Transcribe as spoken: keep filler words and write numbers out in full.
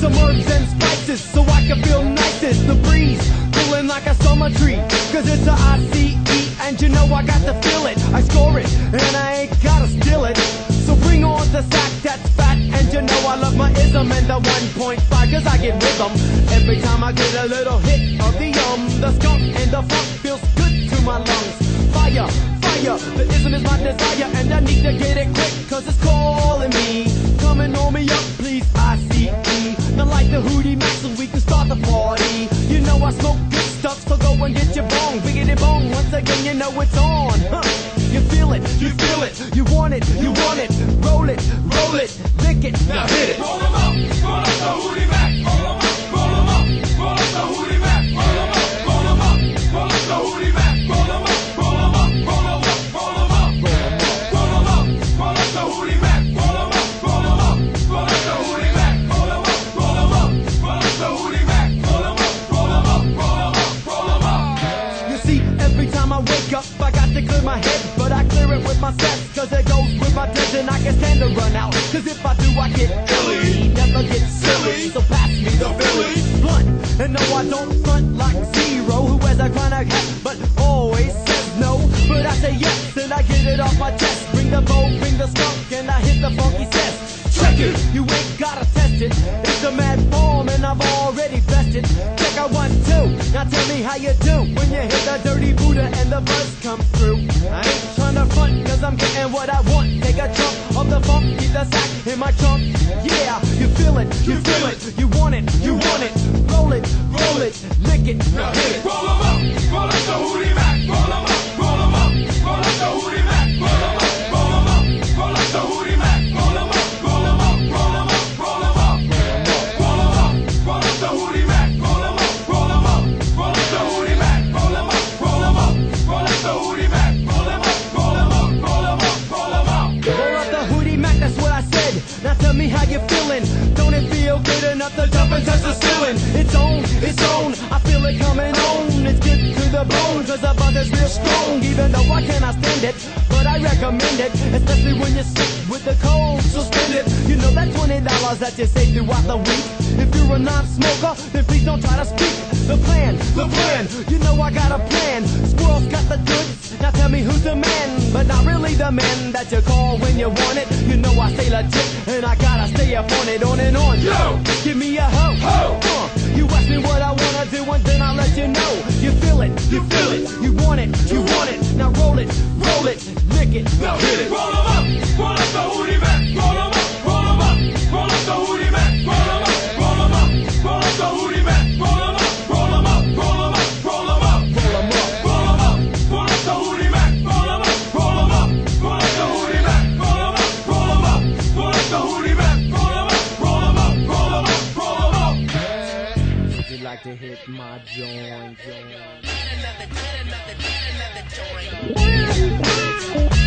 some herbs and spices so I can feel nicest. The breeze feeling like I saw my tree, cause it's a I C E and you know I got to feel it. I score it and I ain't gotta steal it. So bring on the sack that's fat, and you know I love my ism and the one point five, cause I get rhythm every time I get a little hit of the um. The skunk and the funk feels good to my lungs. Fire, fire, the ism is my desire, and I need to get it quick cause it's calling me. Coming on me up, please, I C E. Now like the Hootie Maxwell, we can start the party. You know I smoke good stuff, so go and get your bong. Biggity bong, once again you know it's on, huh. You feel it, you feel it, you want it, you want it. Roll it, roll it, lick it, now hit it. Roll them up, roll up the Hootie Max. Roll them up, roll them up, roll up the Hootie Max. Roll them up, roll them up, roll up the Hootie Max. Roll them up, roll them up, roll them up, roll them up. Roll them up, roll up the Hootie Max. My head, but I clear it with my steps, cause it goes with my touch and I can stand to run out, cause if I do I get illy, never get silly, so pass me the Billy blunt, and no I don't front like Zero, who has a chronic hat, but always says no, but I say yes, and I get it off my chest, bring the bow, bring the skunk, and I hit the funky test, check it, you ain't gotta test it, it's a mad form and I've already vested, check out one, two, now tell me how you do, when you hit the dirty Buddha and the buzz comes through. I ain't tryna front, cause I'm getting what I want. Take a chunk of the funk, keep the sack in my trunk. Yeah, you feel it, you, you feel it. it, you want it, you want it. Roll it, roll it, lick it, now hit it. Roll them up, roll up the Hootie Mac. Roll them up, roll them up, roll up the Hootie Mac. Roll them up, roll them up, roll up the Hootie Mac. Roll them up, roll them up, roll them up, roll them up. Roll them up, roll up the Hootie Mac. Roll them up, roll them up, roll up the Hootie Mac. Roll them up, roll them up, roll up the Hootie Mac. Now tell me how you feeling. Don't it feel good enough to jump and touch the ceiling? It's on, it's on, I feel it coming on. It's good to the bone, cause the buzz is real strong. Even though I cannot stand it, but I recommend it. Especially when you're sick with the cold, so spend it. You know that twenty dollars that you save throughout the week. If you're a non-smoker, then please don't try to speak. The plan, the plan, you know I got a plan. Squirrel's got the goods, now tell me who's the man. But not really the man that you call when you want it. You know I stay legit, and I gotta stay up on it, on and on. Yo, give me a ho, ho. Uh, you ask me what I wanna do, and then I'll let you know. You feel it, you feel it, you want it, you want it. Now roll it, roll it, lick it, now hit it. Roll 'em up, roll up the Hootie Mac. Roll 'em up, roll 'em up, roll up the Hootie Mac. Roll 'em up, roll 'em up, roll up the Hootie Mac. Roll 'em up, roll 'em up, roll 'em up, roll 'em up, roll 'em up, roll 'em up, roll up the Hootie Mac. Roll 'em up, roll 'em up, roll up the Hootie Mac. Roll 'em up, roll 'em up, roll up the Hootie Mac. Roll 'em up, roll 'em up, roll 'em up, roll 'em up. Would you like to hit my joint? Joint. Another, another, another joint.